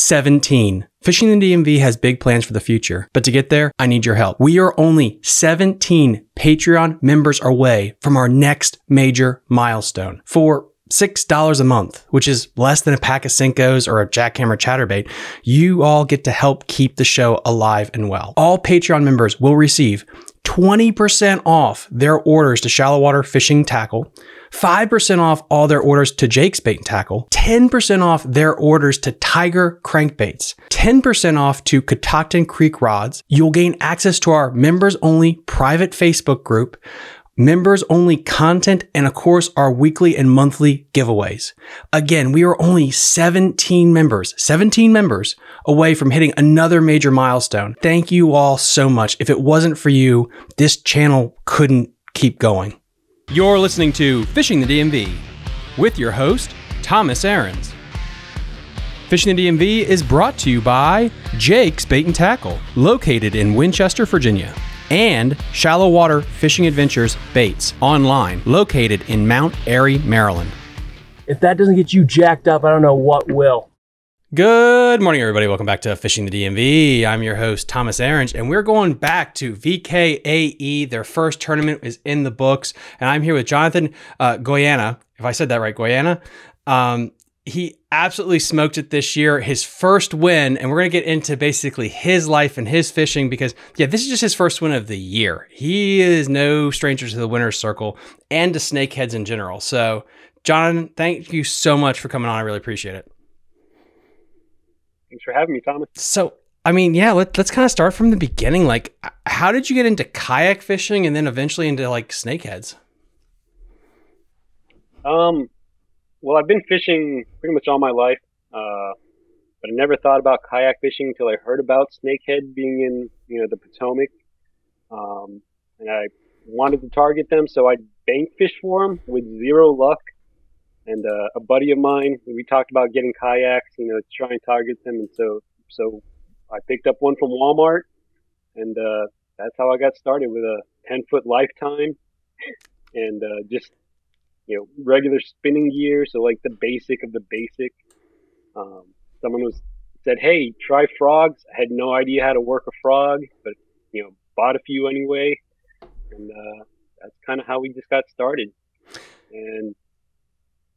17. Fishing the DMV has big plans for the future, but to get there, I need your help. We are only 17 Patreon members away from our next major milestone. For $6 a month, which is less than a pack of Senkos or a Jackhammer Chatterbait, you all get to help keep the show alive and well. All Patreon members will receive 20% off their orders to Shallow Water Fishing Tackle, 5% off all their orders to Jake's Bait and Tackle, 10% off their orders to Tiger Crankbaits, 10% off to Catoctin Creek Rods. You'll gain access to our members-only private Facebook group, members-only content, and of course, our weekly and monthly giveaways. Again, we are only 17 members away from hitting another major milestone. Thank you all so much. If it wasn't for you, this channel couldn't keep going. You're listening to Fishing the DMV with your host, Thomas Ahrens. Fishing the DMV is brought to you by Jake's Bait and Tackle, located in Winchester, Virginia, and Shallow Water Fishing Adventures Baits, online, located in Mount Airy, Maryland. If that doesn't get you jacked up, I don't know what will. Good morning, everybody. Welcome back to Fishing the DMV. I'm your host, Thomas Ahrens, and we're going back to VKAE. Their first tournament is in the books, and I'm here with Jonathan Goyena. If I said that right, Goyena. He absolutely smoked it this year, his first win, and we're going to get into basically his life and his fishing because, yeah, this is just his first win of the year. He is no stranger to the winner's circle and to snakeheads in general. So, Jonathan, thank you so much for coming on. I really appreciate it. Thanks for having me, Thomas. So, I mean, yeah, let's kind of start from the beginning. Like, how did you get into kayak fishing and then eventually into, like, snakeheads? Well, I've been fishing pretty much all my life, but I never thought about kayak fishing until I heard about snakehead being in, the Potomac. And I wanted to target them, so I bank fished for them with zero luck. And a buddy of mine, we talked about getting kayaks, to try and target them. And so I picked up one from Walmart, and that's how I got started, with a 10-foot Lifetime and just regular spinning gear, so like the basic of the basic. Someone said, "Hey, try frogs." I had no idea how to work a frog, but bought a few anyway, and that's kind of how we just got started. And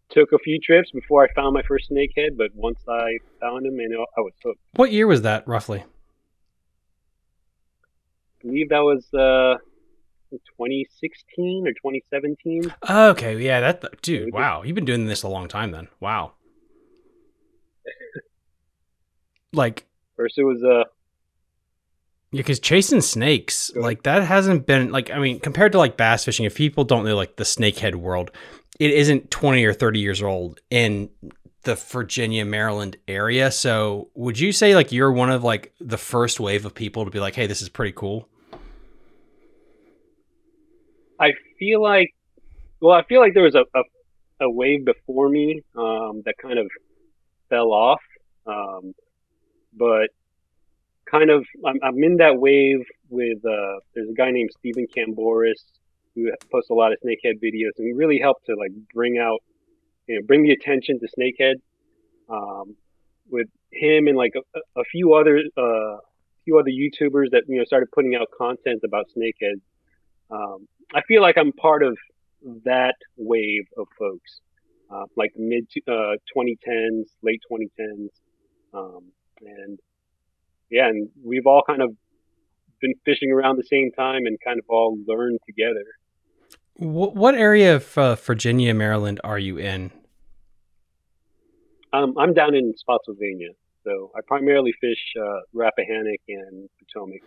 took a few trips before I found my first snakehead, but once I found him, I was hooked. What year was that, roughly? I believe that was 2016 or 2017. Okay, yeah, that dude. Wow, you've been doing this a long time then. Wow. Like first, it was yeah, because chasing snakes like that hasn't been like, I mean, compared to like bass fishing, if people don't know like the snakehead world, it isn't 20 or 30 years old in the Virginia, Maryland area. So would you say like you're one of like the first wave of people to be like, hey, this is pretty cool? I feel like there was a wave before me that kind of fell off, but kind of I'm in that wave with there's a guy named Steven Kamboris who posts a lot of snakehead videos, and he really helped to like bring out, bring the attention to snakehead with him and like a few other YouTubers that started putting out content about snakehead. I feel like I'm part of that wave of folks, like mid 2010s, late 2010s, and yeah, and we've all kind of been fishing around the same time and kind of all learned together. What area of Virginia, Maryland are you in? I'm down in Spotsylvania, so I primarily fish Rappahannock and Potomac.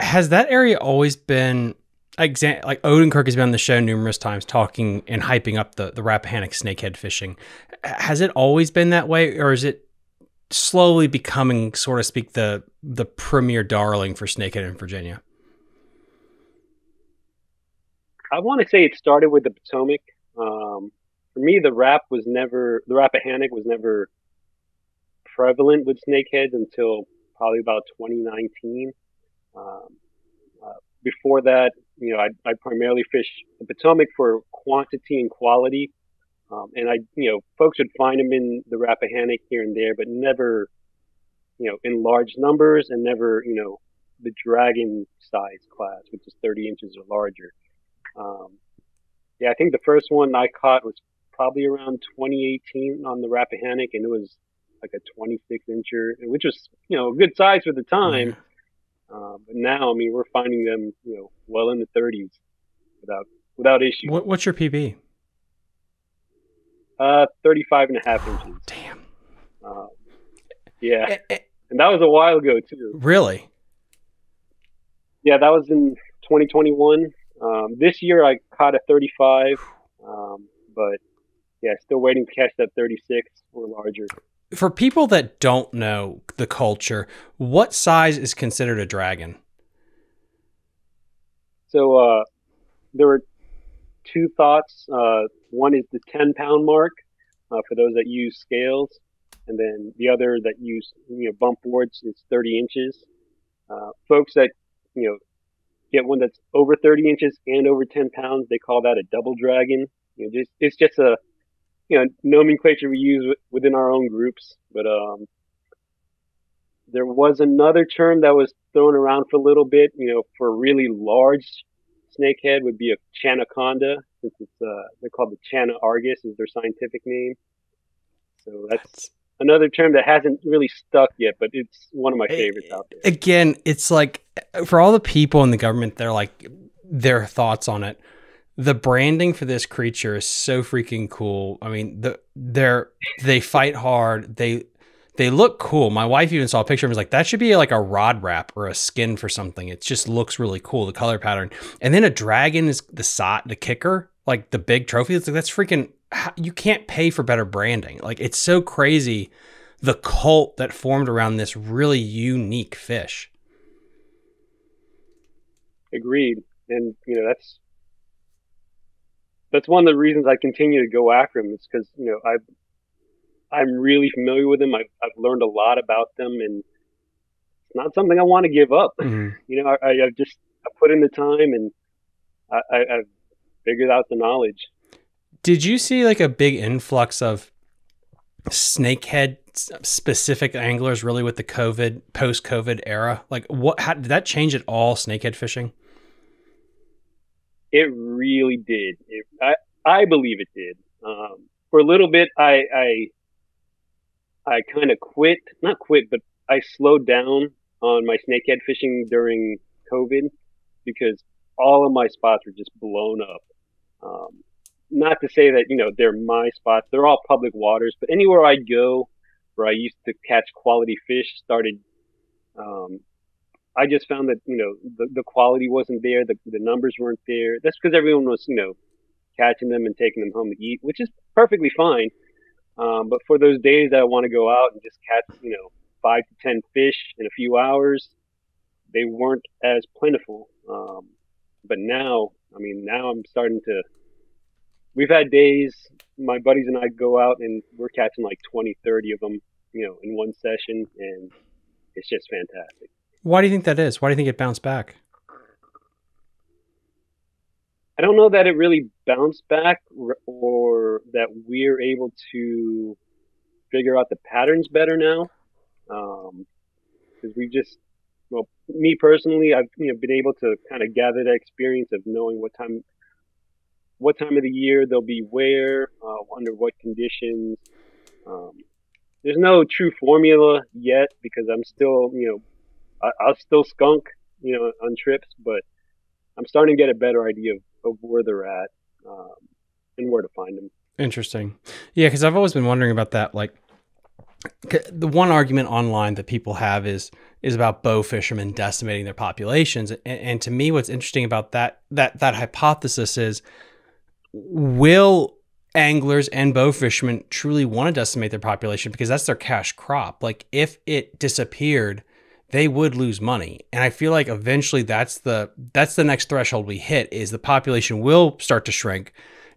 Has that area always been? Like Odenkirk has been on the show numerous times talking and hyping up the Rappahannock snakehead fishing. Has it always been that way, or is it slowly becoming, so to speak, the premier darling for snakehead in Virginia? I want to say it started with the Potomac. For me, the Rappahannock was never prevalent with snakeheads until probably about 2019. Before that, I primarily fished the Potomac for quantity and quality. And folks would find them in the Rappahannock here and there, but never in large numbers, and never, the dragon size class, which is 30 inches or larger. Yeah, I think the first one I caught was probably around 2018 on the Rappahannock, and it was like a 26 incher, which was, a good size for the time. But now, we're finding them, well in the 30s without issue. What's your PB? 35.5 inches. Damn. Yeah. And that was a while ago too. Really? Yeah, that was in 2021. This year I caught a 35, but yeah, still waiting to catch that 36 or larger. For people that don't know the culture, what size is considered a dragon? So there were two thoughts. One is the 10-pound mark for those that use scales, and then the other that use bump boards is 30 inches. Folks that get one that's over 30 inches and over 10 pounds, they call that a double dragon. It's just a nomenclature we use within our own groups. But there was another term that was thrown around for a little bit, for a really large snakehead would be a Chanaconda, since it's they're called the Chana Argus is their scientific name. So that's another term that hasn't really stuck yet, but it's one of my favorites out there. Again, it's like for all the people in the government, they're like their thoughts on it. The branding for this creature is so freaking cool. I mean, they fight hard. They look cool. My wife even saw a picture of him. Was like, that should be like a rod wrap or a skin for something. It just looks really cool. The color pattern, and then a dragon is the kicker, like the big trophy. It's like that's freaking. You can't pay for better branding. Like it's so crazy, the cult that formed around this really unique fish. Agreed, and that's one of the reasons I continue to go after them. It's because, I'm really familiar with them. I've learned a lot about them, and it's not something I want to give up. Mm-hmm. I've put in the time, and I've figured out the knowledge. Did you see like a big influx of snakehead specific anglers really with the post-COVID era? Like how did that change at all snakehead fishing? It really did. I believe it did. For a little bit, I kind of not quit, but I slowed down on my snakehead fishing during COVID because all of my spots were just blown up. Not to say that, they're my spots. They're all public waters, but anywhere I go where I used to catch quality fish started, I just found that, the quality wasn't there. The numbers weren't there. That's because everyone was, catching them and taking them home to eat, which is perfectly fine. But for those days that I want to go out and just catch, 5 to 10 fish in a few hours, they weren't as plentiful. But now, now I'm starting to, we've had days, my buddies and I go out and we're catching like 20, 30 of them, in one session. And it's just fantastic. Why do you think that is? Why do you think it bounced back? I don't know that it really bounced back or that we're able to figure out the patterns better now. Because we've just, me personally, I've been able to kind of gather that experience of knowing what time of the year they'll be where, under what conditions. There's no true formula yet because I'm still, I'll still skunk, on trips, but I'm starting to get a better idea of where they're at and where to find them. Interesting. Yeah, because I've always been wondering about that. Like the one argument online that people have is about bow fishermen decimating their populations. And to me, what's interesting about that hypothesis is, will anglers and bow fishermen truly want to decimate their population? Because that's their cash crop. Like if it disappeared, they would lose money. And I feel like eventually that's the next threshold we hit is the population will start to shrink.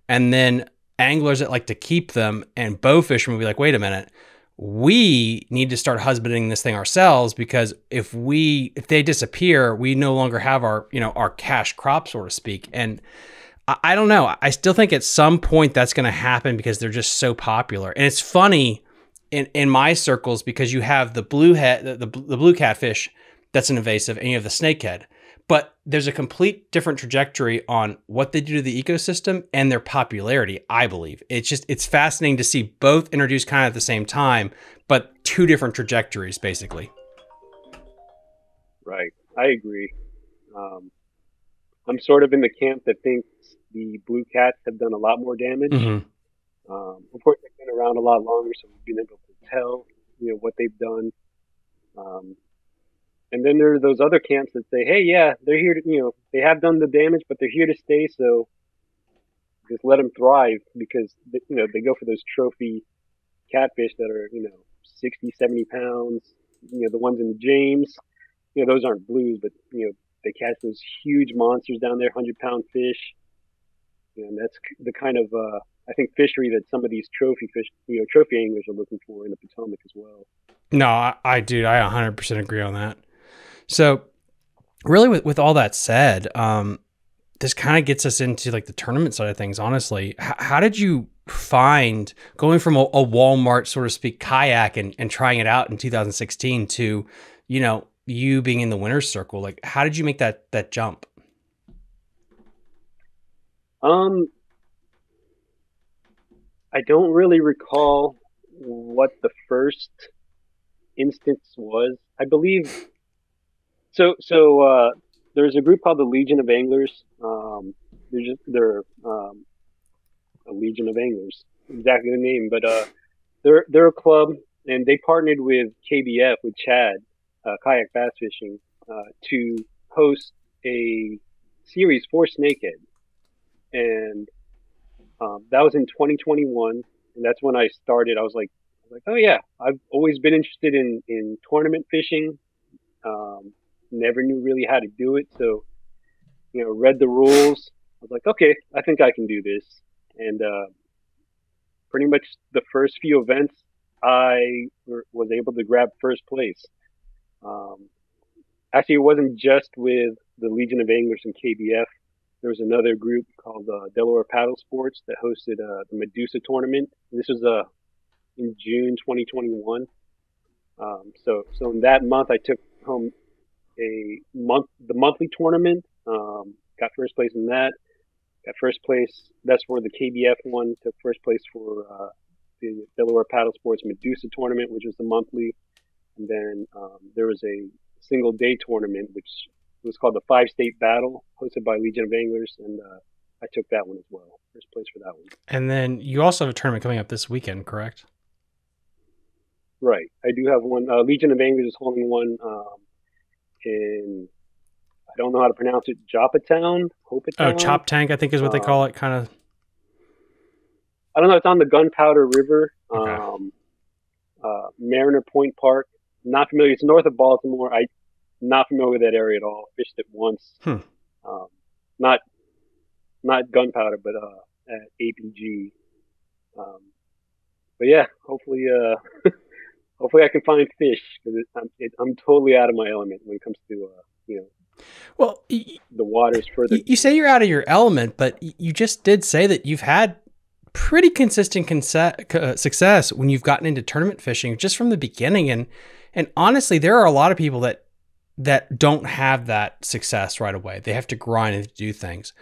And then anglers that like to keep them and bow fishermen will be like, wait a minute, we need to start husbanding this thing ourselves because if they disappear, we no longer have our, our cash crop, so to speak. And I don't know. I still think at some point that's going to happen because they're just so popular. And it's funny in my circles, because you have the blue head, the blue catfish, that's an invasive, and you have the snakehead. But there's a complete different trajectory on what they do to the ecosystem and their popularity, I believe. It's just, it's fascinating to see both introduced kind of at the same time, but two different trajectories, basically. Right. I agree. I'm sort of in the camp that thinks the blue cats have done a lot more damage. Mm-hmm. Of course, they've been around a lot longer, so we've been able to tell, you know, what they've done. And then there are those other camps that say, hey, yeah, they're here to, you know, they have done the damage, but they're here to stay. So just let them thrive, because, you know, they go for those trophy catfish that are, you know, 60, 70 pounds. You know, the ones in the James, you know, those aren't blues, but, you know, they catch those huge monsters down there, 100-pound fish. You know, and that's the kind of, I think, fishery that some of these trophy fish, you know, trophy anglers are looking for in the Potomac as well. No, I do. I 100% agree on that. So really with all that said, this kind of gets us into like the tournament side of things, honestly. How did you find going from a Walmart, so to speak, kayak and trying it out in 2016 to, you know, you being in the winner's circle? Like, how did you make that jump? I don't really recall what the first instance was. I believe... So there's a group called the Legion of Anglers. They're a Legion of Anglers, exactly the name. But they're a club, and they partnered with KBF, with Chad, Kayak Bass Fishing, to host a series for Snakehead. And that was in 2021, and that's when I started. I was like, oh, yeah, I've always been interested in tournament fishing. Never knew really how to do it, so, you know, read the rules. I was like, okay, I think I can do this. And pretty much the first few events, I was able to grab first place. Actually, it wasn't just with the Legion of Anglers and KBF. There was another group called Delaware Paddle Sports that hosted the Medusa tournament. This was in June 2021. So in that month, I took home the monthly tournament, got first place in that. Got first place, that's where the KBF one took first place for the Delaware Paddle Sports Medusa tournament, which was the monthly. And then there was a single day tournament, which was called the Five State Battle, hosted by Legion of Anglers, and I took that one as well, first place for that one. And then you also have a tournament coming up this weekend, correct? Right, I do have one. Legion of Anglers is holding one. In, I don't know how to pronounce it, Town, Hope it. Oh, Chop Tank, I think is what they call it, kind of. I don't know. It's on the Gunpowder River, okay. Mariner Point Park. Not familiar. It's north of Baltimore. I'm not familiar with that area at all. Fished it once. Not Gunpowder, but at APG. But yeah, hopefully. Hopefully I can find fish, because I'm totally out of my element when it comes to, you know, well, the waters further. You say you're out of your element, but you just did say that you've had pretty consistent success when you've gotten into tournament fishing just from the beginning. And honestly, there are a lot of people that don't have that success right away. They have to grind and do things.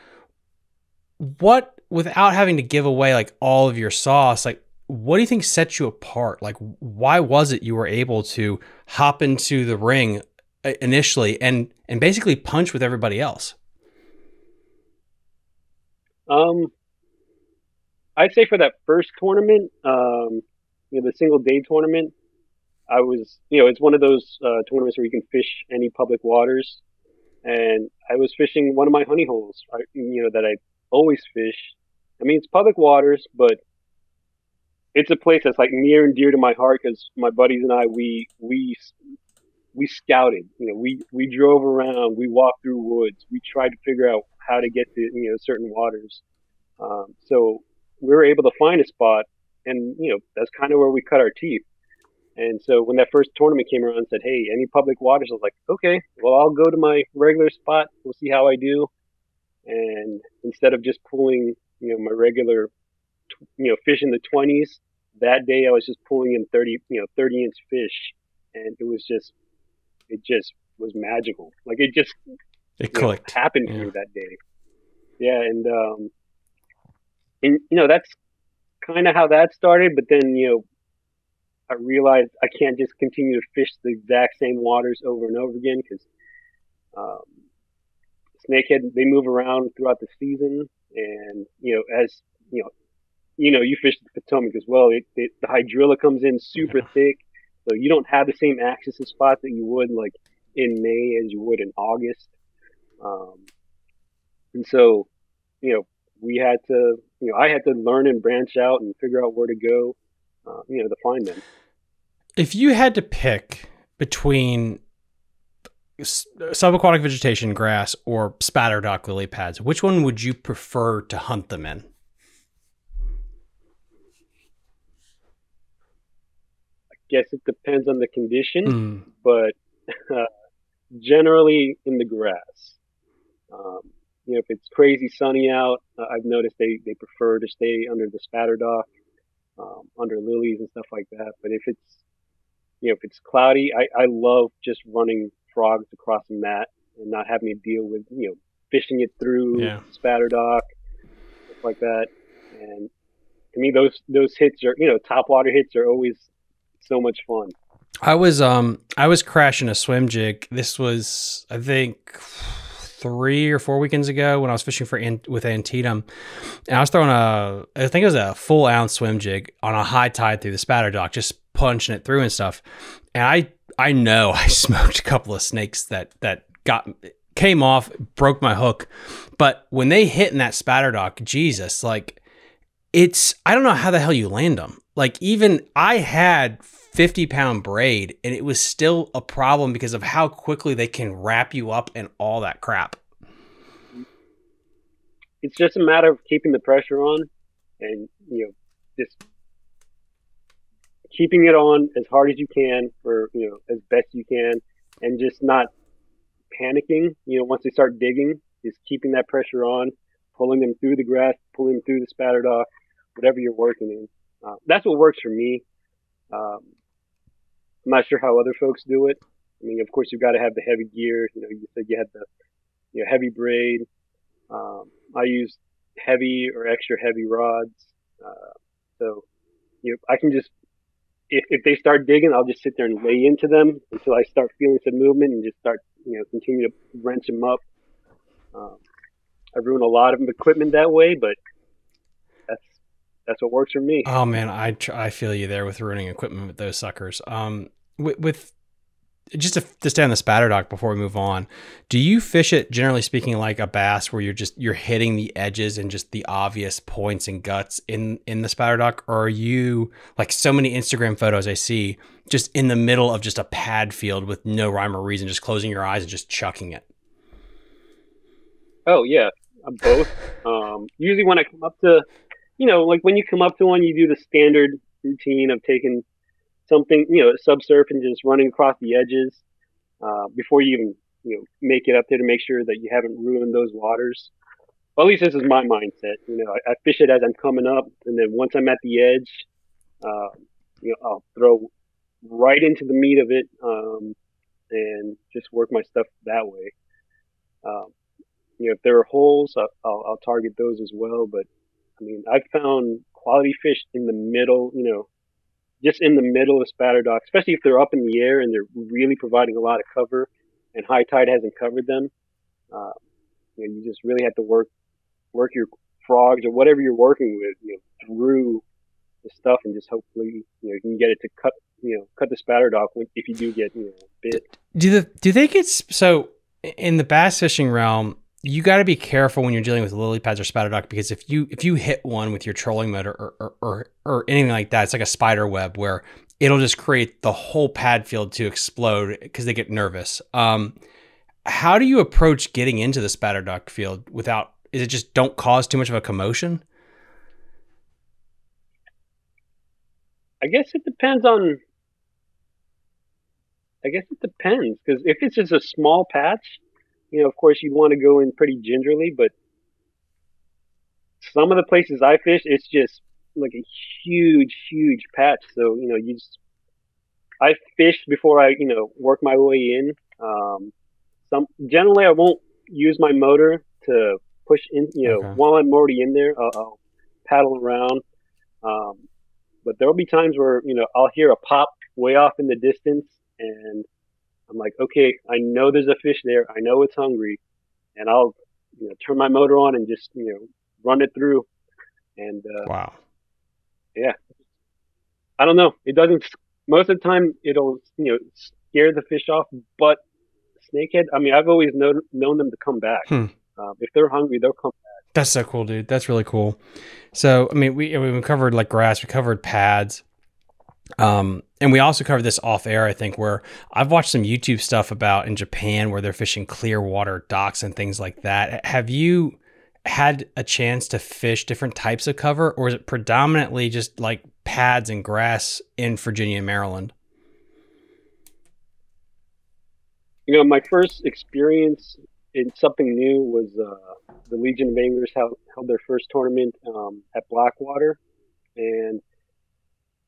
What, without having to give away like all of your sauce, like, what do you think sets you apart? Like, why was it you were able to hop into the ring initially and basically punch with everybody else? I'd say for that first tournament, you know, the single day tournament, I was, you know, it's one of those tournaments where you can fish any public waters. And I was fishing one of my honey holes, you know, that I always fish. I mean, it's public waters, but it's a place that's like near and dear to my heart, because my buddies and I, we scouted, you know, we drove around, we walked through woods, we tried to figure out how to get to, you know, certain waters. So we were able to find a spot, and, you know, that's kind of where we cut our teeth. And so when that first tournament came around and said, hey, any public waters, I was like, okay, well, I'll go to my regular spot. We'll see how I do. And instead of just pulling, you know, my regular, you know, fish in the 20s, that day I was just pulling in 30-inch fish, and it just was magical. Like it clicked. Happened to me that day. Yeah, and that's kind of how that started. But then I realized I can't just continue to fish the exact same waters over and over again, because snakehead, they move around throughout the season, and you fish the Potomac as well. The hydrilla comes in super thick, so you don't have the same access to spots that you would like in May as you would in August. And so, we had to, I had to learn and branch out and figure out where to go, to find them. If you had to pick between subaquatic vegetation, grass, or spatter dock lily pads, which one would you prefer to hunt them in? I guess it depends on the condition, but generally in the grass. If it's crazy sunny out, I've noticed they prefer to stay under the spatter dock, under lilies and stuff like that. But if it's cloudy, I love just running frogs across a mat and not having to deal with, fishing it through spatter dock, stuff like that. And to me, those hits are, topwater hits are always so much fun. I was crashing a swim jig. This was, I think, 3 or 4 weekends ago when I was fishing with Antietam, and I was throwing I think it was a full ounce swim jig on a high tide through the spatter dock, just punching it through and stuff. And I know I smoked a couple of snakes that came off, broke my hook, but when they hit in that spatter dock, Jesus, like I don't know how the hell you land them. Like even I had 50-pound braid, and it was still a problem because of how quickly they can wrap you up and all that crap. It's just a matter of keeping the pressure on, and just keeping it on as hard as you can for as best you can, and just not panicking. Once they start digging, just keeping that pressure on, pulling them through the grass, pulling them through the spatter dock, whatever you're working in. That's what works for me. I'm not sure how other folks do it. I mean, of course, you've got to have the heavy gear. You said you had the heavy braid. I use heavy or extra heavy rods. So I can just, if they start digging, I'll just sit there and lay into them until I start feeling some movement, and just start, continue to wrench them up. I ruin a lot of equipment that way, but that's what works for me. Oh man, I feel you there with ruining equipment with those suckers. With just to stay on the spatter dock before we move on, do you fish it, generally speaking, like a bass, where you're hitting the edges and just the obvious points and guts in the spatter dock, or are you like so many Instagram photos I see, just in the middle of just a pad field with no rhyme or reason, just closing your eyes and just chucking it? Oh yeah, I'm both. Usually when I come up to, like when you come up to one, you do the standard routine of taking something, subsurf, and just running across the edges before you even, make it up there, to make sure that you haven't ruined those waters. Well, at least this is my mindset. I fish it as I'm coming up, and then once I'm at the edge, I'll throw right into the meat of it, and just work my stuff that way. If there are holes, I'll target those as well, but I mean, I've found quality fish in the middle, just in the middle of spatter dock, especially if they're up in the air and they're really providing a lot of cover and high tide hasn't covered them. You just really have to work your frogs or whatever you're working with, through the stuff, and just hopefully, you can get it to cut the spatter dock if you do get, bit. Do they get, so in the bass fishing realm, you got to be careful when you're dealing with lily pads or spatter dock, because if you hit one with your trolling motor or anything like that, it's like a spider web where it'll just create the whole pad field to explode because they get nervous. How do you approach getting into the spatter dock field without, is it just don't cause too much of a commotion? I guess it depends on, because if it's just a small patch, of course, you'd want to go in pretty gingerly, but some of the places I fish, it's just like a huge patch. So, you know, you just, I fish before I, you know, work my way in. Generally I won't use my motor to push in, you know, while I'm already in there, I'll paddle around. But there'll be times where, you know, I'll hear a pop way off in the distance and I'm like, okay, I know there's a fish there. I know it's hungry, and I'll, you know, turn my motor on and just, you know, run it through. And, wow. Yeah. I don't know. It doesn't, most of the time it'll, you know, scare the fish off, but snakehead, I mean, I've always known them to come back. If they're hungry, they'll come back. That's so cool, dude. That's really cool. So, I mean, we covered like grass, we covered pads. And we also covered this off air, I think, where I've watched some YouTube stuff about in Japan where they're fishing clear water docks and things like that. Have you had a chance to fish different types of cover, or is it predominantly just like pads and grass in Virginia and Maryland? You know, my first experience in something new was the Legion of Anglers held their first tournament at Blackwater, and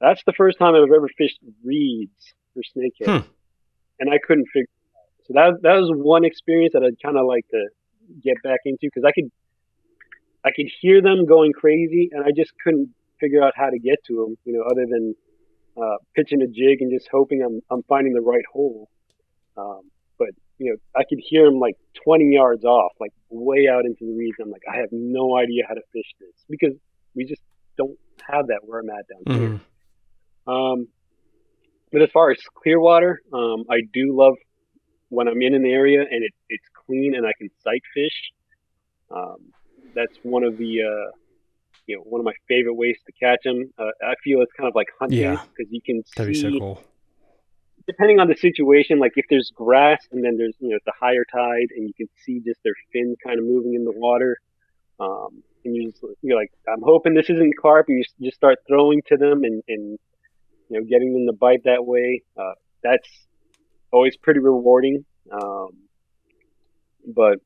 that's the first time I've ever fished reeds for snakehead, and I couldn't figure it out. So that was one experience that I'd kind of like to get back into, because I could hear them going crazy, and I just couldn't figure out how to get to them. You know, other than pitching a jig and just hoping I'm finding the right hole. But you know, I could hear them like 20 yards off, like way out into the reeds. I'm like, I have no idea how to fish this, because we just don't have that where I'm at down here. But as far as clear water, I do love when I'm in an area and it's clean and I can sight fish. That's one of the, you know, one of my favorite ways to catch them. I feel it's kind of like hunting, because you can see, that'd be so cool. Depending on the situation, like if there's grass and then there's, you know, it's a higher tide and you can see just their fin kind of moving in the water. And you're like, I'm hoping this isn't carp, and you just start throwing to them and you know, getting them to bite that way. That's always pretty rewarding. But,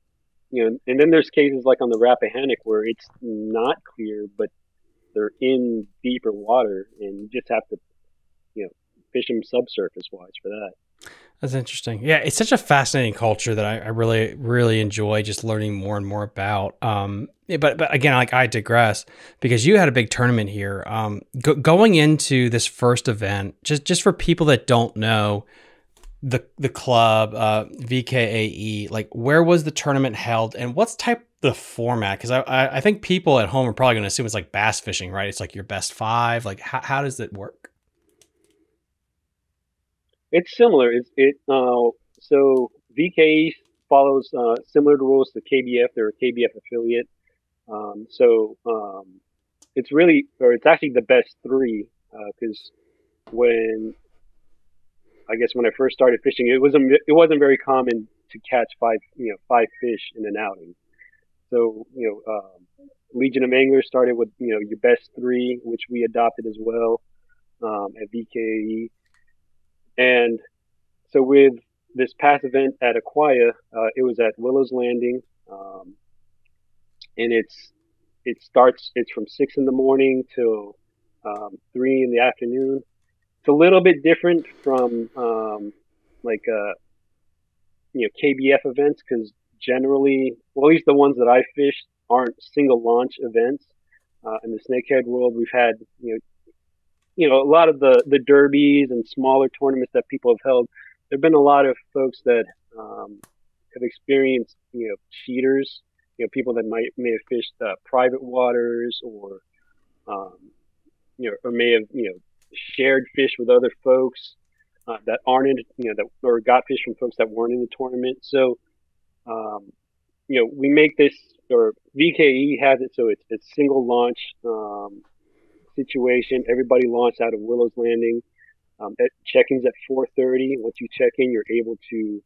you know, and then there's cases like on the Rappahannock where it's not clear, but they're in deeper water, and you just have to, you know, fish them subsurface wise for that. That's interesting. Yeah, it's such a fascinating culture that I really, really enjoy just learning more and more about. But again, like, I digress, because you had a big tournament here. Going into this first event, just for people that don't know the club, VKAE, like, where was the tournament held, and what's the format? Because I think people at home are probably going to assume it's like bass fishing, right? It's like your best five. Like, how does it work? It's similar. So VKAE follows similar rules to KBF. They're a KBF affiliate. It's really, or it's actually the best three, because when I first started fishing, it wasn't very common to catch five fish in an outing. So, you know, Legion of Anglers started with, you know, your best three, which we adopted as well at VKAE. And so with this past event at Aquia, it was at Willow's Landing, and it's from 6 in the morning till 3 in the afternoon. It's a little bit different from KBF events, because generally, well, at least the ones that I fished aren't single launch events. In the snakehead world, we've had you know, a lot of the derbies and smaller tournaments that people have held, there have been a lot of folks that have experienced, you know, cheaters, you know, people that may have fished private waters, or, you know, or may have, you know, shared fish with other folks that aren't in, you know, that, or got fish from folks that weren't in the tournament. So, you know, we make this, or VKAE has it, so it's single launch, situation. Everybody launched out of Willow's Landing. Check-in's at 4:30. Once you check in, you're able to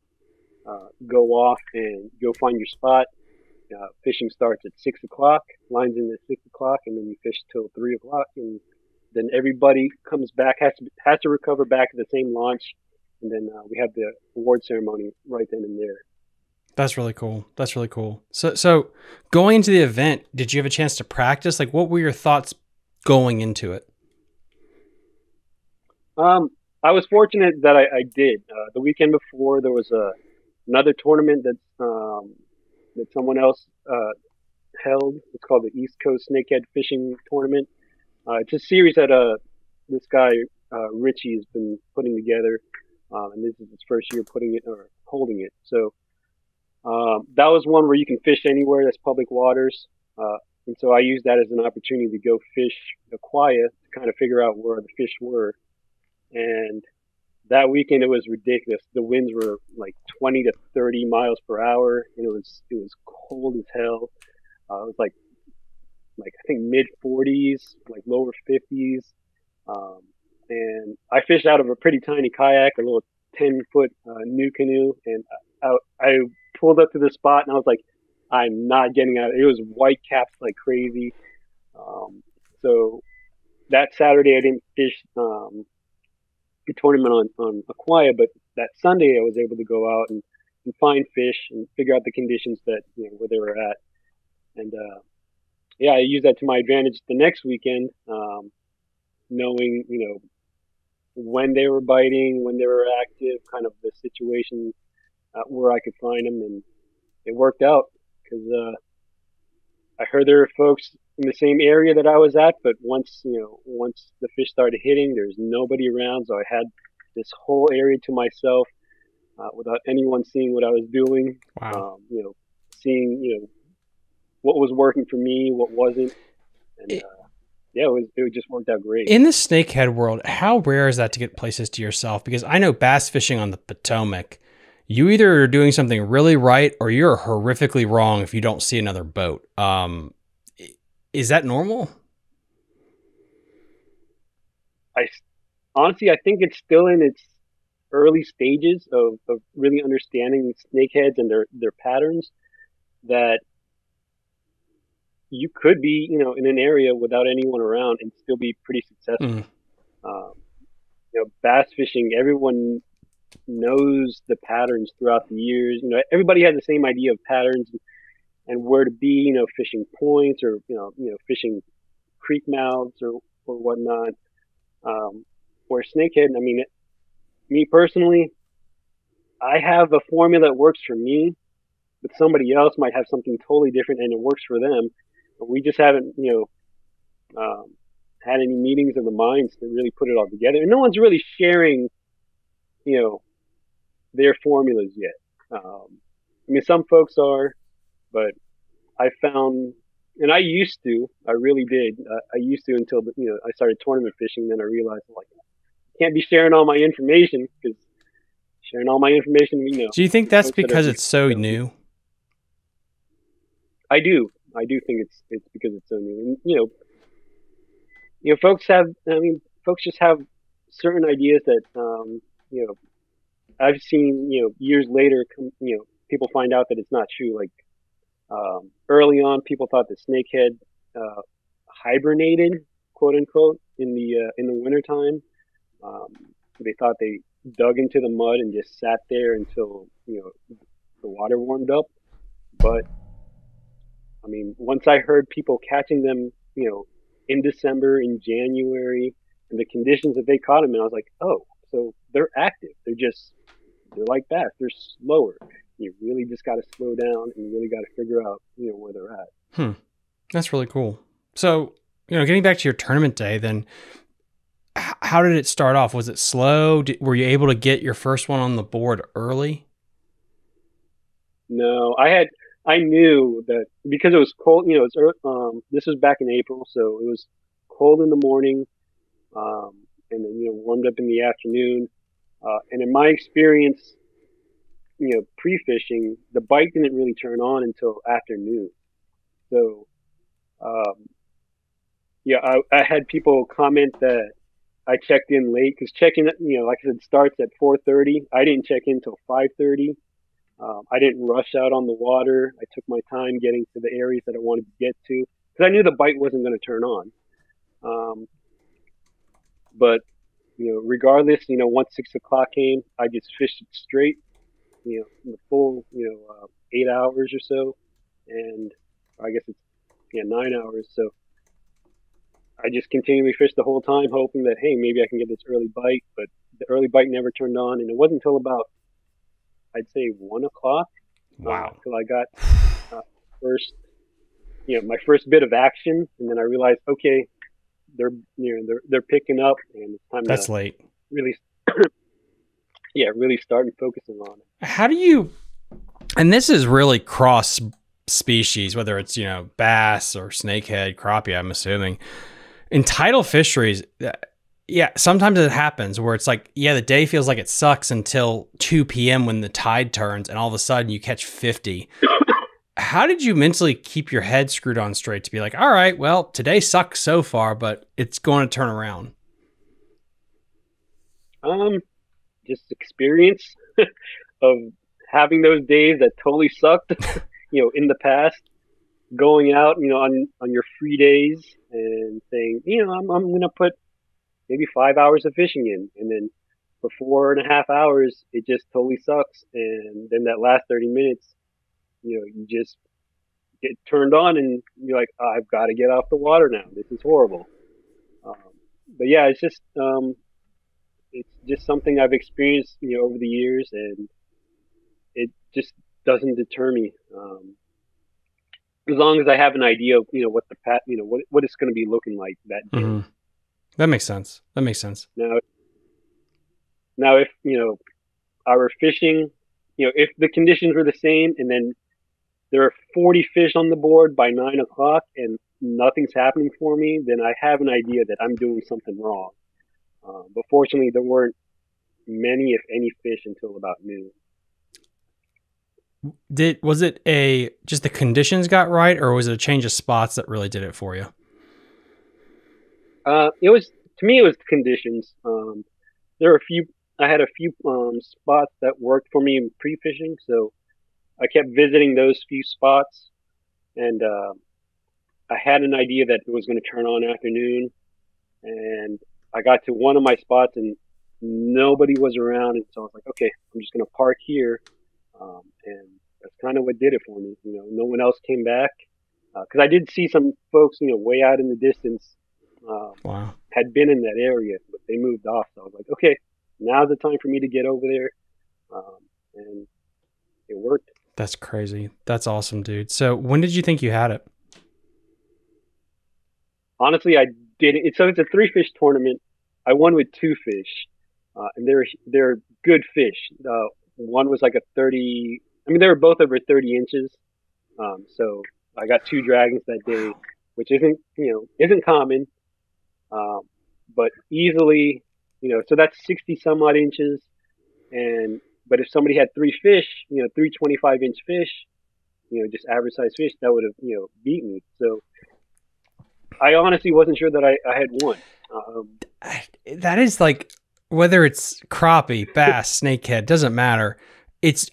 go off and go find your spot. Fishing starts at 6 o'clock. Lines in at 6 o'clock, and then you fish till 3 o'clock. And then everybody comes back, has to recover back at the same launch, and then we have the award ceremony right then and there. That's really cool. That's really cool. So going into the event, did you have a chance to practice? Like, what were your thoughts going into it? I was fortunate that I did. The weekend before, there was another tournament that someone else held. It's called the East Coast Snakehead Fishing Tournament. It's a series that this guy Richie has been putting together, and this is his first year putting it or holding it. So that was one where you can fish anywhere. That's public waters, and so I used that as an opportunity to go fish Aquia to kind of figure out where the fish were. And that weekend, it was ridiculous. The winds were like 20 to 30 miles per hour, and it was cold as hell. It was like I think mid 40s, like lower 50s. And I fished out of a pretty tiny kayak, a little 10-foot new canoe, and I pulled up to the spot, and I was like, I'm not getting out. It was white caps like crazy. So that Saturday, I didn't fish the tournament on Aquia, but that Sunday, I was able to go out and find fish and figure out the conditions that, you know, where they were at. And yeah, I used that to my advantage the next weekend, knowing, you know, when they were biting, when they were active, kind of the situation where I could find them. And it worked out because I heard there were folks in the same area that I was at, but once the fish started hitting, there's nobody around. So I had this whole area to myself without anyone seeing what I was doing. Wow. Seeing, what was working for me, what wasn't. And yeah, it just worked out great. In the snakehead world, how rare is that to get places to yourself? Because I know bass fishing on the Potomac, you either are doing something really right or you're horrifically wrong if you don't see another boat. Is that normal? Honestly, I think it's still in its early stages of really understanding snakeheads and their patterns, that you could be, in an area without anyone around and still be pretty successful. Bass fishing, everyone knows the patterns throughout the years. Everybody has the same idea of patterns and where to be, fishing points or, fishing creek mouths or whatnot. Or snakehead, me personally, I have a formula that works for me, but somebody else might have something totally different and it works for them. We just haven't, had any meetings of the minds to really put it all together. And no one's really sharing, their formulas yet. Some folks are, but I found, and I really did. I used to until, I started tournament fishing. Then I realized, I can't be sharing all my information because sharing all my information, Do you think that's because it's so new? I do. I do think it's because it's so new, and folks have. Folks just have certain ideas that I've seen. Years later, people find out that it's not true. Like early on, people thought that snakehead hibernated, quote unquote, in the wintertime. They thought they dug into the mud and just sat there until the water warmed up, but once I heard people catching them, in December, in January, and the conditions that they caught them in, I was like, oh, so they're active. They're like bass. They're slower. You really just got to slow down and you really got to figure out, where they're at. That's really cool. So, getting back to your tournament day, then how did it start off? Was it slow? Were you able to get your first one on the board early? No, I knew that because it was cold, it's early, this was back in April, so it was cold in the morning, and then, warmed up in the afternoon. And in my experience, pre-fishing, the bite didn't really turn on until afternoon. So, I had people comment that I checked in late because check-in, like I said, starts at 4:30. I didn't check in till 5:30. I didn't rush out on the water. I took my time getting to the areas that I wanted to get to because I knew the bite wasn't going to turn on. But, regardless, once 6 o'clock came, I just fished it straight, the full, 8 hours or so. And I guess it's 9 hours. So I just continually fished the whole time, hoping that, hey, maybe I can get this early bite. But the early bite never turned on, and it wasn't until about, I'd say, 1 o'clock. Wow. Until I got my first bit of action, and then I realized, okay, they're picking up, and it's time. That's to late. Really, really start focusing on it. How do you? And this is really cross species, whether it's, you know, bass or snakehead, crappie, I'm assuming. In tidal fisheries, sometimes it happens where it's like, yeah, the day feels like it sucks until 2 p.m. when the tide turns, and all of a sudden you catch 50. How did you mentally keep your head screwed on straight to be like, all right, well, today sucks so far, but it's going to turn around? Just experience of having those days that totally sucked, in the past, going out, on your free days and saying, I'm going to put maybe 5 hours of fishing in. And then for 4.5 hours, it just totally sucks. And then that last 30 minutes, you just get turned on and you're like, oh, I've got to get off the water now. This is horrible. But yeah, it's just something I've experienced, over the years, and it just doesn't deter me. As long as I have an idea of, what the path, what it's going to be looking like that day. Mm-hmm. That makes sense. Now, if, I were fishing, if the conditions were the same and then there are 40 fish on the board by 9 o'clock and nothing's happening for me, then I have an idea that I'm doing something wrong. But fortunately, there weren't many, if any, fish until about noon. Was it just the conditions got right, or was it a change of spots that really did it for you? It was the conditions. I had a few spots that worked for me in pre-fishing, so I kept visiting those few spots, and I had an idea that it was going to turn on afternoon, and I got to one of my spots and nobody was around, and so I was like, okay, I'm just going to park here. And that's kind of what did it for me. No one else came back, because I did see some folks, way out in the distance, had been in that area, but they moved off. So I was like, okay, now's the time for me to get over there, and it worked. That's crazy. That's awesome, dude. So when did you think you had it? Honestly, I didn't. So it's a 3-fish tournament. I won with 2 fish, and they're good fish. One was like a 30. I mean, they were both over 30 inches. So I got 2 dragons that day, which isn't common, but easily, so that's 60 some odd inches. But if somebody had 3 fish, 3 25-inch fish, just average size fish, that would have, beat me. So I honestly wasn't sure that I had won. That is like, whether it's crappie, bass, snakehead, doesn't matter.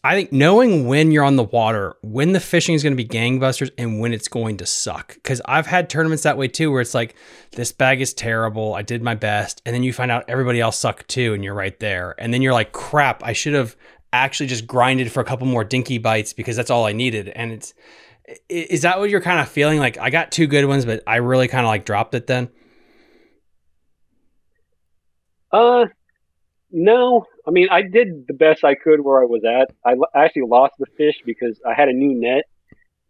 I think knowing when you're on the water, when the fishing is going to be gangbusters and when it's going to suck. Because I've had tournaments that way too, where it's like, this bag is terrible, I did my best. And then you find out everybody else sucked too, and you're right there. And then you're like, crap, I should have actually just grinded for a couple more dinky bites because that's all I needed. And is that what you're kind of feeling? Like, I got 2 good ones, but I really kind of like dropped it then? No, I mean, I did the best I could where I was at. I actually lost the fish because I had a new net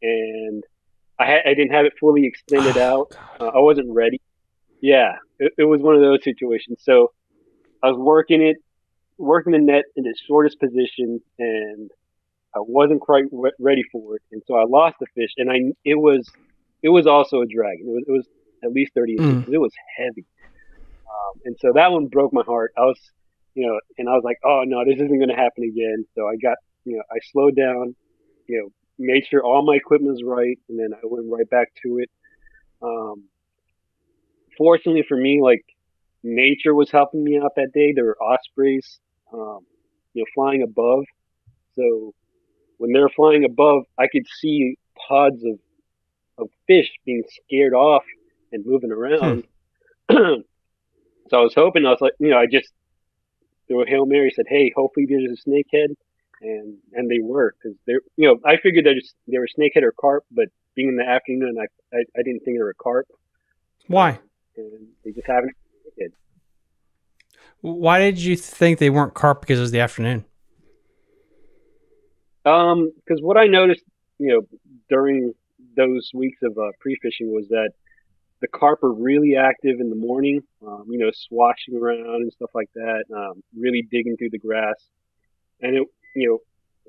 and I didn't have it fully extended out. I wasn't ready. Yeah, it was one of those situations. So I was working the net in its shortest position, and I wasn't quite ready for it, and so I lost the fish. And it was also a dragon. It was at least 30 inches. It was heavy, and so that one broke my heart. I was like, oh no, this isn't going to happen again. So I got, I slowed down, made sure all my equipment was right. And then I went right back to it. Fortunately for me, like, nature was helping me out that day. There were ospreys, flying above. So when they're flying above, I could see pods of fish being scared off and moving around. So I was hoping, I was like, I just, through a Hail Mary, said, hey, hopefully there's a snakehead, and they were, because they're, I figured that they were snakehead or carp, but being in the afternoon, I didn't think they were a carp. Why? to it, and they just haven't existed. Why did you think they weren't carp? Because it was the afternoon. Because what I noticed, you know, during those weeks of pre-fishing was that the carp are really active in the morning, you know, swashing around and stuff like that, really digging through the grass. And, it, you know,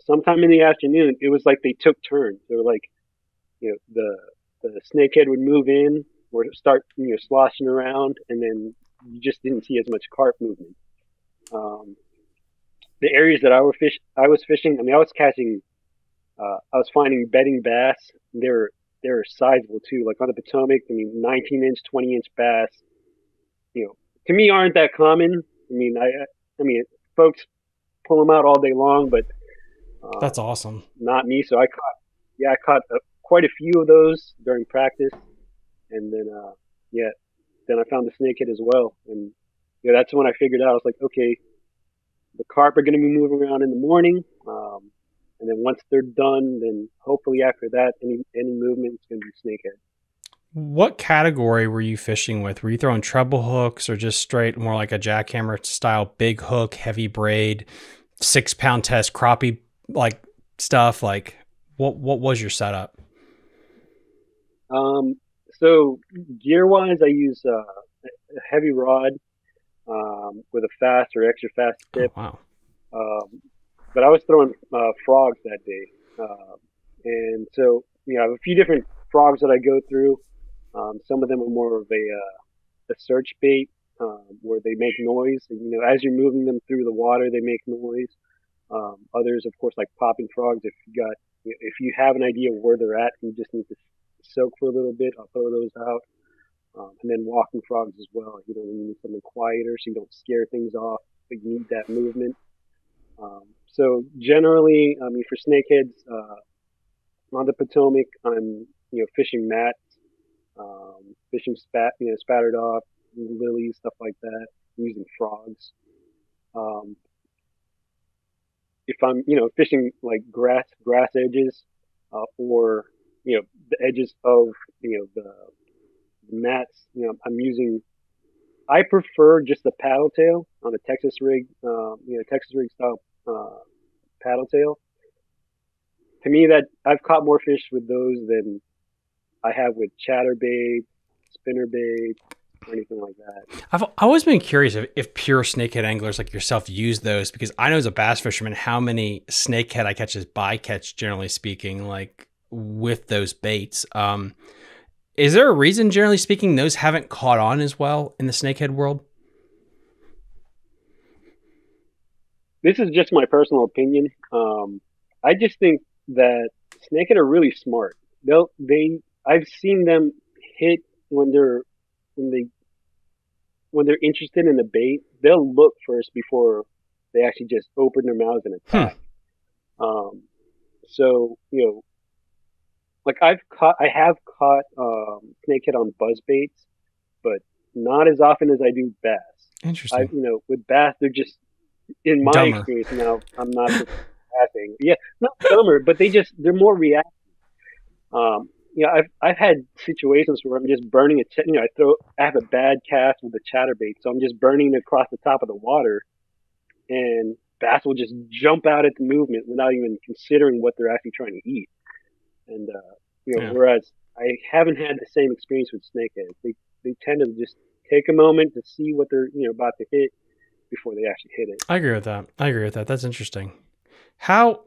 sometime in the afternoon, it was like they took turns. They were like, you know, the snakehead would move in or start, you know, sloshing around, and then you just didn't see as much carp movement. The areas that I was fishing, I mean, I was finding bedding bass. They were sizable too. Like on the Potomac, I mean, 19-inch, 20-inch bass, you know, to me aren't that common. I mean, I mean, folks pull them out all day long, but that's awesome. Not me. So I caught quite a few of those during practice, and then then I found the snakehead as well, and you know, that's when I figured out. I was like, okay, the carp are going to be moving around in the morning. And then once they're done, then hopefully after that, any movement is going to be snakehead. What category were you fishing with? Were you throwing treble hooks or just straight, more like a jackhammer style, big hook, heavy braid, 6-pound test crappie like stuff? Like what was your setup? So gear wise, I use a heavy rod with a fast or extra fast tip. Oh, wow. But I was throwing frogs that day. And so, you know, I have a few different frogs that I go through. Some of them are more of a search bait where they make noise. And, you know, as you're moving them through the water, they make noise. Others, of course, like popping frogs. If you have an idea where they're at, you just need to soak for a little bit. I'll throw those out. And then walking frogs as well. You know, when you need something quieter so you don't scare things off, but you need that movement. So generally, I mean, for snakeheads, on the Potomac, I'm, you know, fishing mats, fishing spattered off, lilies, stuff like that, using frogs. If I'm, you know, fishing like grass edges, or, you know, the edges of, you know, the mats, you know, I prefer just the paddle tail on a Texas rig, you know, Texas rig style paddle tail. To me, that I've caught more fish with those than I have with chatterbait, spinnerbait, or anything like that. I've always been curious if pure snakehead anglers like yourself use those, because I know as a bass fisherman how many snakehead I catch as bycatch, generally speaking, like with those baits. Is there a reason, generally speaking, those haven't caught on as well in the snakehead world? This is just my personal opinion. I just think that snakehead are really smart. I've seen them hit when they're interested in the bait. They'll look first before they actually just open their mouths and attack. So, you know, like I have caught snakehead on buzz baits, but not as often as I do bass. Interesting. You know, with bass, they're just, in my experience now, I'm not passing. Yeah, not dumber, but they're more reactive. You know, I've had situations where I'm just burning I have a bad cast with a chatterbait, so I'm just burning across the top of the water, and bass will just jump out at the movement without even considering what they're actually trying to eat. And you know, yeah. Whereas I haven't had the same experience with snakeheads. They tend to just take a moment to see what they're, you know, about to hit before they actually hit it. I agree with that. That's interesting. How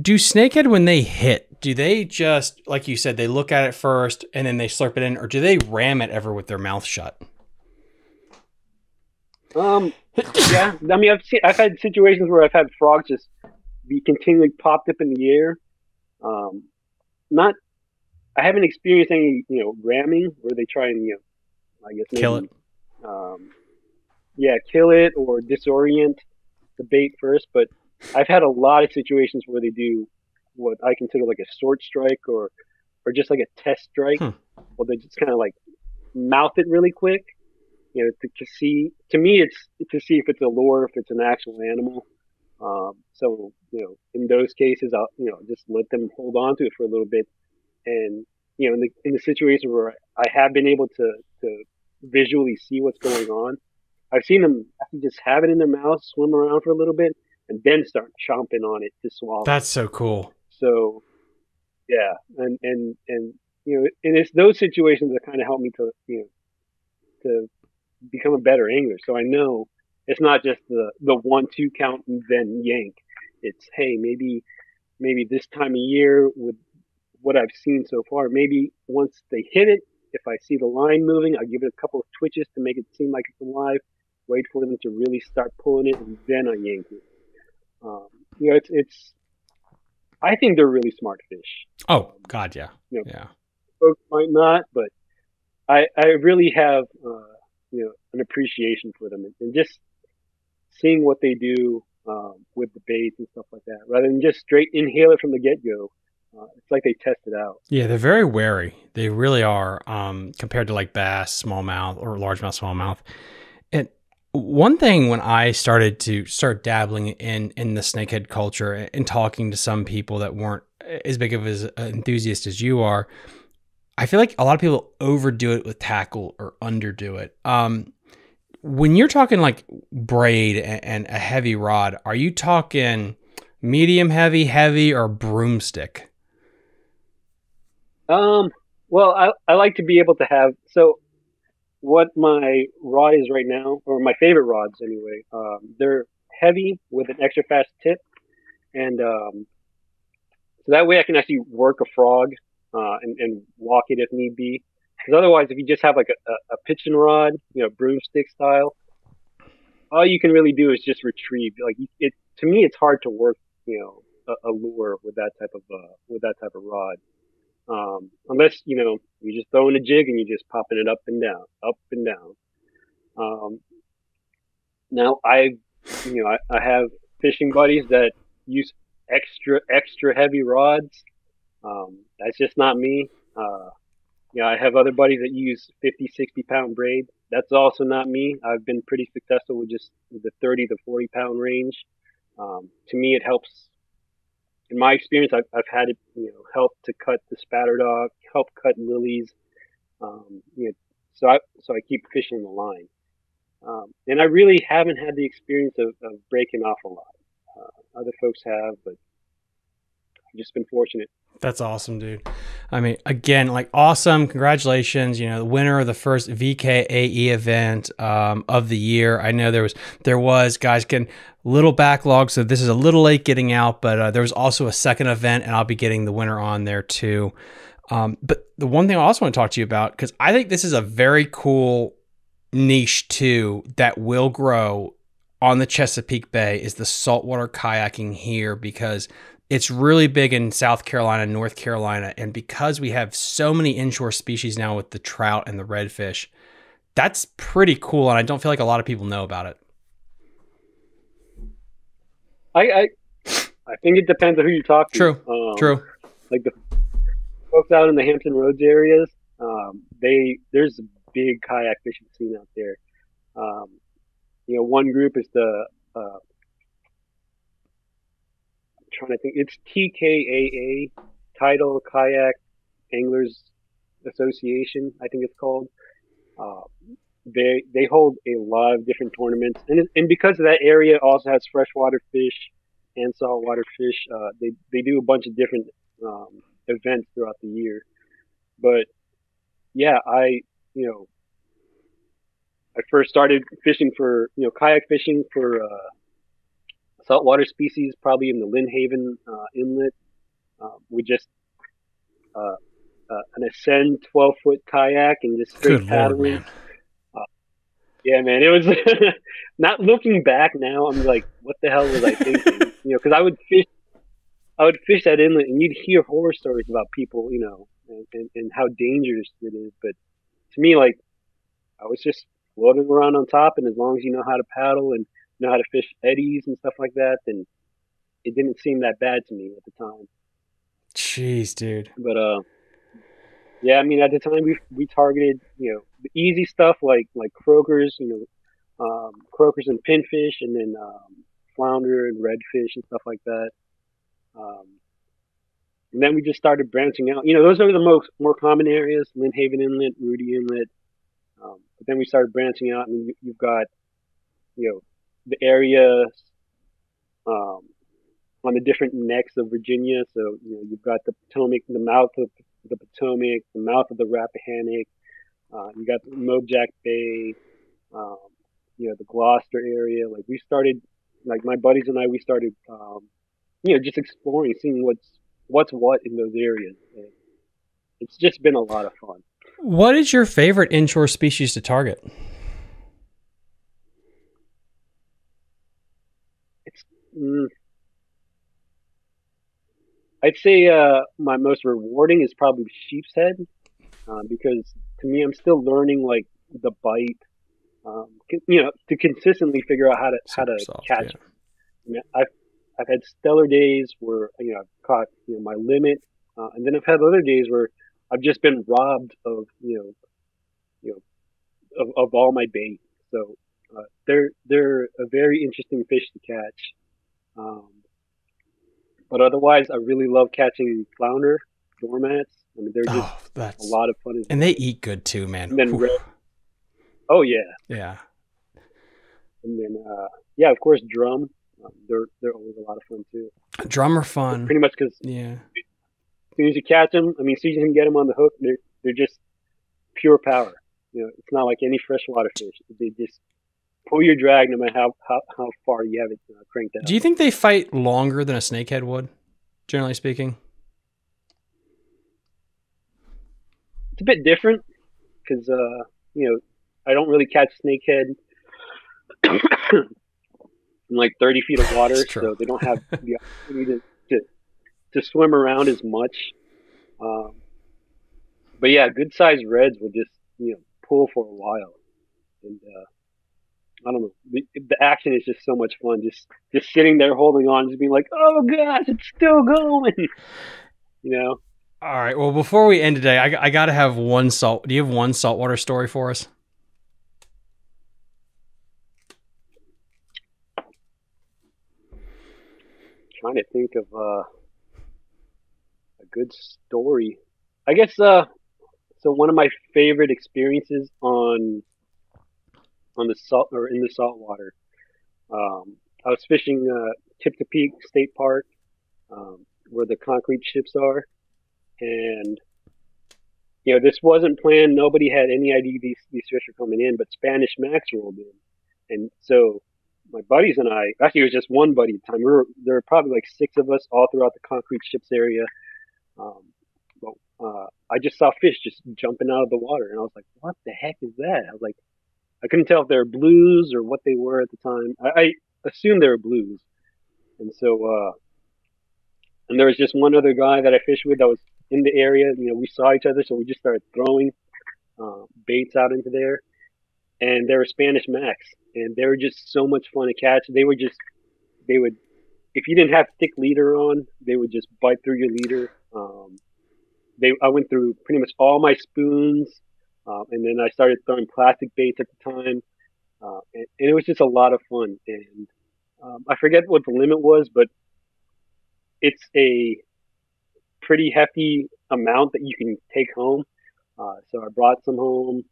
do snakehead, when they hit, do they just, like you said, they look at it first and then they slurp it in, or do they ram it ever with their mouth shut? Yeah, I mean, I've had situations where I've had frogs just be continually popped up in the air. I haven't experienced any, you know, ramming where they try and, you know, I guess maybe kill it. Yeah, kill it or disorient the bait first. But I've had a lot of situations where they do what I consider like a sword strike or just like a test strike. Well, they just kind of like mouth it really quick, you know, to see. To me, it's to see if it's a lure, if it's an actual animal. So, you know, in those cases, I'll, you know, just let them hold on to it for a little bit. And, you know, in the situation where I have been able to visually see what's going on. I've seen them just have it in their mouth, swim around for a little bit, and then start chomping on it to swallow. That's so cool. So, yeah, and you know, and it's those situations that kind of help me to, you know, to become a better angler. So I know it's not just the 1-2 count and then yank. It's, hey, maybe this time of year with what I've seen so far, maybe once they hit it, if I see the line moving, I'll give it a couple of twitches to make it seem like it's alive, wait for them to really start pulling it, and then I yank it. You know, it's I think they're really smart fish. Oh, God, yeah. You know, yeah. Folks might not, but I really have, you know, an appreciation for them, and just seeing what they do with the baits and stuff like that, rather than just straight inhale it from the get-go. It's like they test it out. Yeah, they're very wary. They really are, compared to like bass, smallmouth, or largemouth, smallmouth. And one thing when I started to start dabbling in the snakehead culture and talking to some people that weren't as big of an enthusiast as you are, I feel like a lot of people overdo it with tackle or underdo it. When you're talking like braid and a heavy rod, are you talking medium heavy, heavy, or broomstick? Well, I like to be able to have, so what my rod is right now, or my favorite rods anyway, they're heavy with an extra fast tip. And so that way I can actually work a frog and walk it if need be. Because otherwise, if you just have like a pitching rod, you know, broomstick style, all you can really do is just retrieve. Like it, to me, it's hard to work, you know, a lure with that type of rod. Unless, you know, you're just throwing a jig and you're just popping it up and down, up and down. Now I have fishing buddies that use extra heavy rods. That's just not me. Yeah, I have other buddies that use 50, 60 pound braid. That's also not me. I've been pretty successful with just the 30 to 40 pound range. To me, it helps. In my experience, I've had it, you know, help to cut the spatter dog, help cut lilies. You know, so I keep fishing the line. And I really haven't had the experience of breaking off a lot. Other folks have, but I've just been fortunate. That's awesome, dude. I mean, again, like, awesome. Congratulations. You know, the winner of the first VKAE event of the year. I know there was guys getting a little backlog, so this is a little late getting out, but there was also a second event, and I'll be getting the winner on there too. But the one thing I also want to talk to you about, because I think this is a very cool niche too that will grow on the Chesapeake Bay, is the saltwater kayaking here, because it's really big in South Carolina, North Carolina, and because we have so many inshore species now with the trout and the redfish, that's pretty cool, and I don't feel like a lot of people know about it. I think it depends on who you talk to. True. Like the folks out in the Hampton Roads areas, there's a big kayak fishing scene out there. You know, one group is the trying to think, it's TKAA, Tidal Kayak Anglers Association, I think it's called. They hold a lot of different tournaments, and because of that area also has freshwater fish and saltwater fish, they do a bunch of different events throughout the year. But yeah, I first started fishing for, you know, kayak fishing for saltwater species, probably in the Lynn Haven inlet, with just an Ascend 12-foot kayak and just straight paddling. Yeah, man, it was not looking back now. I'm like, what the hell was I thinking? You know, because I would fish that inlet, and you'd hear horror stories about people, you know, and how dangerous it is. But to me, like, I was just floating around on top, and as long as you know how to paddle and know how to fish eddies and stuff like that, then it didn't seem that bad to me at the time. Jeez, dude. But yeah, I mean, at the time we targeted, you know, the easy stuff like croakers, you know, croakers and pinfish, and then flounder and redfish and stuff like that. And then we just started branching out. You know, those are the most more common areas: Lynn Haven Inlet, Rudy Inlet, But then we started branching out. I mean, you've got, the area on the different necks of Virginia. So, you've got the Potomac, the mouth of the Potomac, the mouth of the Rappahannock. You got Mojack Bay, the Gloucester area. Like we started, like my buddies and I, we started, just exploring, seeing what's what in those areas. And it's just been a lot of fun. What is your favorite inshore species to target? I'd say my most rewarding is probably sheep's head, because to me, I'm still learning like the bite, to consistently figure out how to catch. Yeah. I mean, I've had stellar days where I've caught my limit, and then I've had other days where I've just been robbed of of all my bait. So they're a very interesting fish to catch. But otherwise, I really love catching flounder, doormats. I mean, they're just a lot of fun. And they eat good too, man. And then red. Oh, yeah. Yeah. And then, of course, drum. They're always a lot of fun too. Drum are fun. But pretty much because as soon as you catch them, I mean, as soon as you can get them on the hook, they're just pure power. It's not like any freshwater fish. They just pull your drag no matter how far you have it cranked out. Do you think they fight longer than a snakehead would, generally speaking? It's a bit different because, I don't really catch snakehead in like 30 feet of water, so they don't have the opportunity to swim around as much. But yeah, good sized reds will just, pull for a while. And, I don't know. The action is just so much fun. Just sitting there holding on, just being like, oh gosh, it's still going. All right. Well, before we end today, I got to have one do you have one saltwater story for us? I'm trying to think of a good story. I guess, one of my favorite experiences on the salt or in the salt water. I was fishing Tip-to-Peak State Park, where the concrete ships are. And, this wasn't planned. Nobody had any idea these fish were coming in, but Spanish Max rolled in. And so my buddies and I, actually it was just one buddy at the time. There were probably like six of us all throughout the concrete ships area. I just saw fish just jumping out of the water. And I was like, what the heck is that? I was like, I couldn't tell if they were blues or what they were at the time. I assumed they were blues. And so, and there was just one other guy that I fished with that was in the area. We saw each other, so we just started throwing baits out into there. And they were Spanish Max. And they were just so much fun to catch. If you didn't have thick leader on, they would just bite through your leader. I went through pretty much all my spoons. And then I started throwing plastic baits at the time. And it was just a lot of fun. And I forget what the limit was, but it's a pretty hefty amount that you can take home. So I brought some home,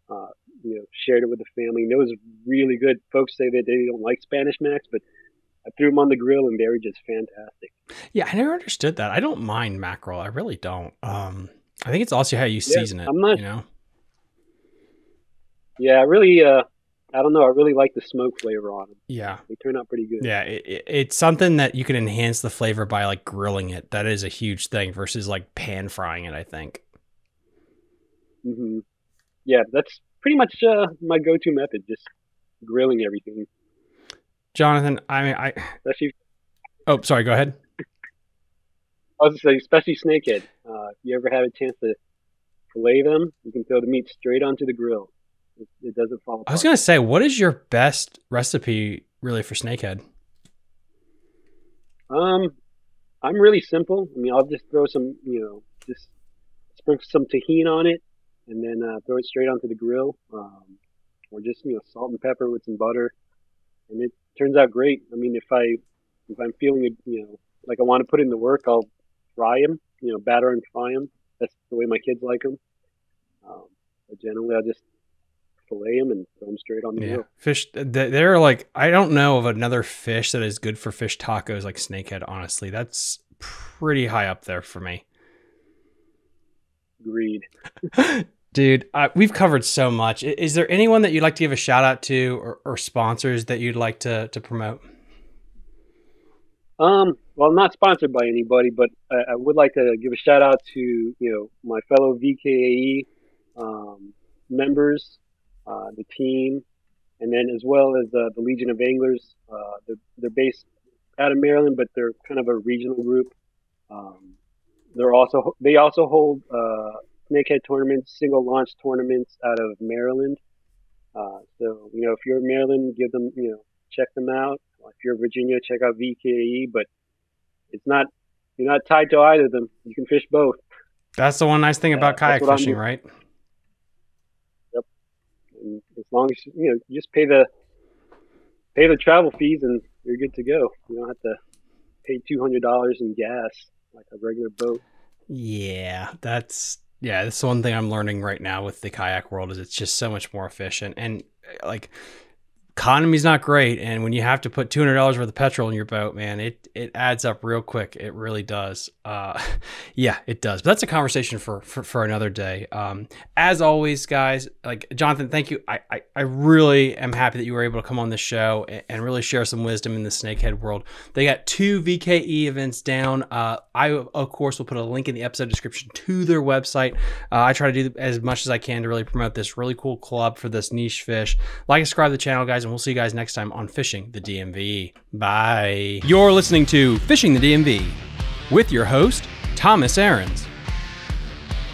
shared it with the family. And it was really good. Folks say that they don't like Spanish Max, but I threw them on the grill and they were just fantastic. Yeah, I never understood that. I don't mind mackerel. I really don't. I think it's also how you season it, Yeah, I don't know. I really like the smoke flavor on them. Yeah. They turn out pretty good. Yeah, it's something that you can enhance the flavor by, like, grilling it. That is a huge thing versus, like, pan frying it, I think. Mm-hmm. Yeah, that's pretty much my go-to method, just grilling everything. Jonathan, Especially... Oh, sorry, go ahead. I was going to say, especially snakehead. If you ever have a chance to fillet them, you can throw the meat straight onto the grill. It doesn't fall apart. I was going to say, what is your best recipe really for snakehead? I'm really simple. I mean, I'll just throw some, just sprinkle some tahini on it and then throw it straight onto the grill. Or just, salt and pepper with some butter. And it turns out great. I mean, if I'm feeling it, like I want to put in the work, I'll fry them, batter and fry them. That's the way my kids like them. But generally, I'll just fillet them and throw them straight on the grill. Fish, they're like, I don't know of another fish that is good for fish tacos like snakehead, honestly. That's pretty high up there for me. Agreed. Dude, we've covered so much. Is there anyone that you'd like to give a shout out to, or sponsors that you'd like to promote? Well, I'm not sponsored by anybody, but I would like to give a shout out to, my fellow VKAE members, the team, and then as well as the Legion of Anglers. They're based out of Maryland, but they're kind of a regional group. They also hold snakehead tournaments, single launch tournaments out of Maryland. So, if you're in Maryland, give them, check them out. If you're in Virginia, check out VKAE, but you're not tied to either of them. You can fish both. That's the one nice thing about kayak fishing, right? Yep. And as long as, you just pay the travel fees and you're good to go. You don't have to pay $200 in gas like a regular boat. Yeah, that's the one thing I'm learning right now with the kayak world, is it's just so much more efficient. And like, economy's not great, and when you have to put $200 worth of petrol in your boat, man, it adds up real quick. It really does. Yeah, it does. But that's a conversation for another day. As always, guys, like Jonathan, thank you. I really am happy that you were able to come on this show and really share some wisdom in the snakehead world. They got 2 VKE events down. I, of course, will put a link in the episode description to their website. I try to do as much as I can to really promote this really cool club for this niche fish. Like, subscribe to the channel, guys, and we'll see you guys next time on Fishing the DMV. Bye. You're listening to Fishing the DMV with your host, Thomas Ahrens.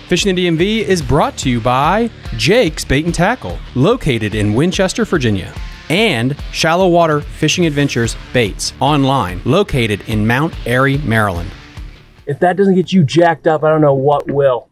Fishing the DMV is brought to you by Jake's Bait and Tackle, located in Winchester, Virginia, and Shallow Water Fishing Adventures Baits, online, located in Mount Airy, Maryland. If that doesn't get you jacked up, I don't know what will.